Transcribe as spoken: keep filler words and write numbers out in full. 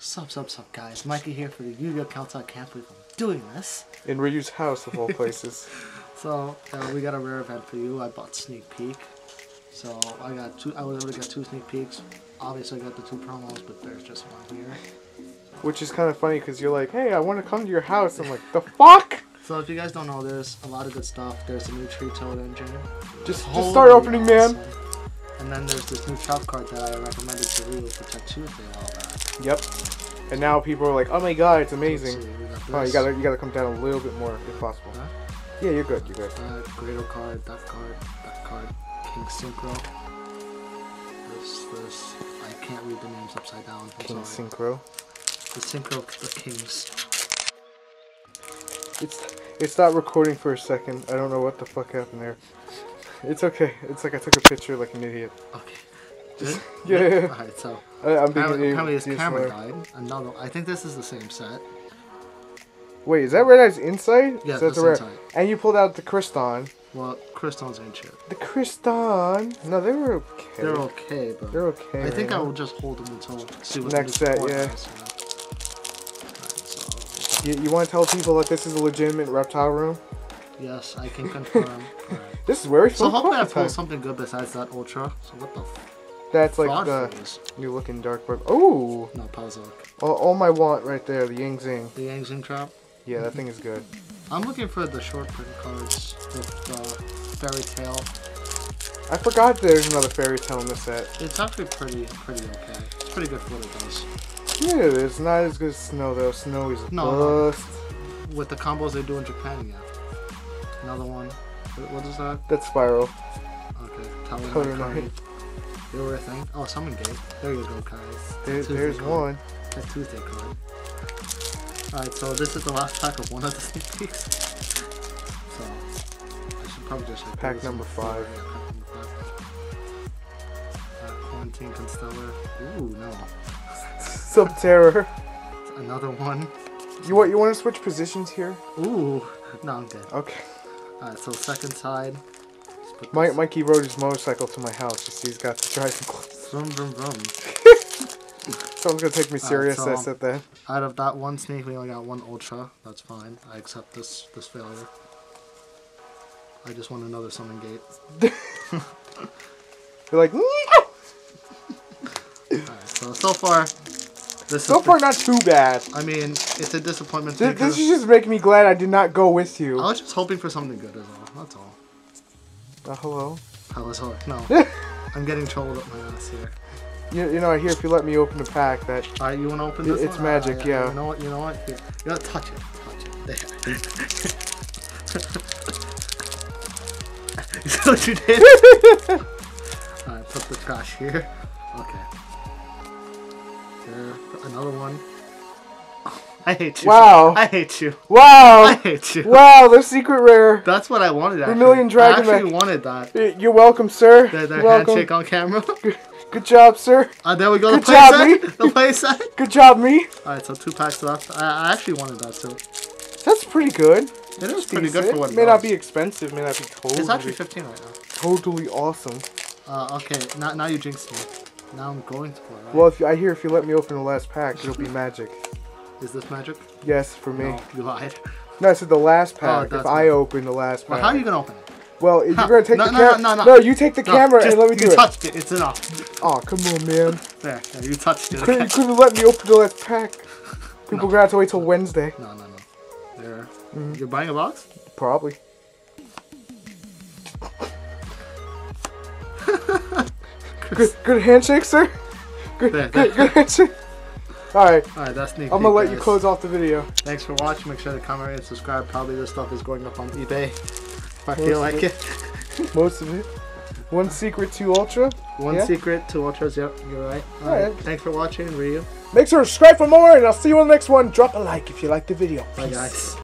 Sup, sup, sup, guys. Mikey here for the Yugioh Council Camp. We've been doing this. In Ryu's house, of all places. So, uh, we got a rare event for you. I bought Sneak Peek. So, I got two. I was able to get two Sneak Peeks. Obviously, I got the two promos, but there's just one here. Which is kind of funny, because you're like, hey, I want to come to your house. I'm like, the fuck? So, if you guys don't know, there's a lot of good stuff. There's a new Tree Toad Engine. Just, just start opening, awesome. Man. And then there's this new trap card that I recommended to Ryu for Tattoo Day and all that. Yep. And now people are like, oh my god, it's amazing. So oh, you gotta, you gotta come down a little bit more if possible. Huh? Yeah, you're good, you're good. Uh, Grado card, Death card, Death card, King Synchro. This, this, I can't read the names upside down. I'm King sorry. Synchro. The Synchro of the Kings. It's, it's not recording for a second. I don't know what the fuck happened there. It's okay. It's like I took a picture like an idiot. Okay. Just, yeah. yeah. Alright, so. I, I'm being Apparently his camera died. Another. I think this is the same set. Wait, is that Red Eye's inside? Yeah, that's the inside. And you pulled out the Kriston. Well, Kristons ain't shit. The Kriston. No, they were okay. They're okay, but. They're okay. I think right I will just hold them until. See what Next set, yeah. This, you know? Right, so. you, you want to tell people that this is a legitimate reptile room? Yes, I can confirm. Right. This is where it's So hopefully I pull something good besides that Ultra. So what the f That's like the phase. New looking Dark Web. Oh! No, Pazok. All, all my want right there, the Yang Zing. The Yang Zing trap? Yeah, that thing is good. I'm looking for the short print cards with the uh, Fairy Tale. I forgot there's another Fairy Tale in this set. It's actually pretty pretty okay. It's pretty good for what it does. Yeah, it is. Not as good as Snow though. Snow is no, bust. No. With the combos they do in Japan, yeah. Another one. What is that? That's Spyro. Okay. Totally right. You were a thing. Oh, Summon Gate. There you go, guys. There, there's card. One. That Tuesday card. Alright, so this is the last pack of one of the sneak peeks. So, I should probably just... Pack number five. Yeah, pack number five. Uh, Quarantine Constellar. Ooh, no. Subterror. Another one. You want, you want to switch positions here? Ooh. No, I'm good. Okay. Alright, so second side. My, Mikey rode his motorcycle to my house. You see, he's got the driving gloves. Vroom, vroom, vroom. Someone's going to take me serious. Right, so I said that. Out of that one sneak, we only got one Ultra. That's fine. I accept this this failure. I just want another Summon Gate. You're like, alright, so, so far... This so far, not too bad. I mean, it's a disappointment. This, this is just making me glad I did not go with you. I was just hoping for something good as well. That's all. Uh, hello? I was hoping. No. I'm getting trolled up my ass here. You, you know, I hear if you let me open the pack that... Alright, you want to open this it, one? It's magic, uh, yeah. yeah. You know what? You know what? Here. You gotta touch it. Touch it. There. Is that what you did? Alright, put the trash here. Okay. There. Another one. Oh, I hate you. Wow. I hate you. Wow. I hate you. Wow, they're secret rare. That's what I wanted, actually. Vermilion Dragon Back. I actually wanted that. You're welcome, sir. Their, their welcome. Handshake on camera. Good, good job, sir. Uh, there we go. Good the play set. Me. The play set. Good job, me. Alright, so two packs left. I, I actually wanted that, too. That's pretty good. It is decent. Pretty good for what it It may was. Not be expensive. May not be totally. It's actually fifteen right now. Totally awesome. Uh, okay, now, now you jinxed me. Now I'm going for it, right? Well, if you, I hear if you let me open the last pack, it'll be magic. Is this magic? Yes, for me. No, you lied. No, I said the last pack. Oh, if I open the last pack. Well, how are you going to open it? Well, if huh. you're going to take no, the no, camera. No, no, no, no. you take the no, camera just, and let me do it. You touched it. It's enough. Oh, come on, man. There, there you touched it. You couldn't, you couldn't let me open the last pack. People no. going to have to wait till Wednesday. No, no, no. There. Mm-hmm. You're buying a box? Probably. Good, good handshake, sir. Good, there, good, there. Good handshake. All right. All right, that's neat. I'm gonna let guys. you close off the video. Thanks for watching. Make sure to comment and subscribe. Probably this stuff is going up on eBay. If I Most feel like it. it. Most of it. One secret, two ultra. One yeah. secret, two ultras. Yep, you're right. All, All right. right. Thanks for watching, Ryu. Make sure to subscribe for more, and I'll see you on the next one. Drop a like if you liked the video. Peace. Bye, guys.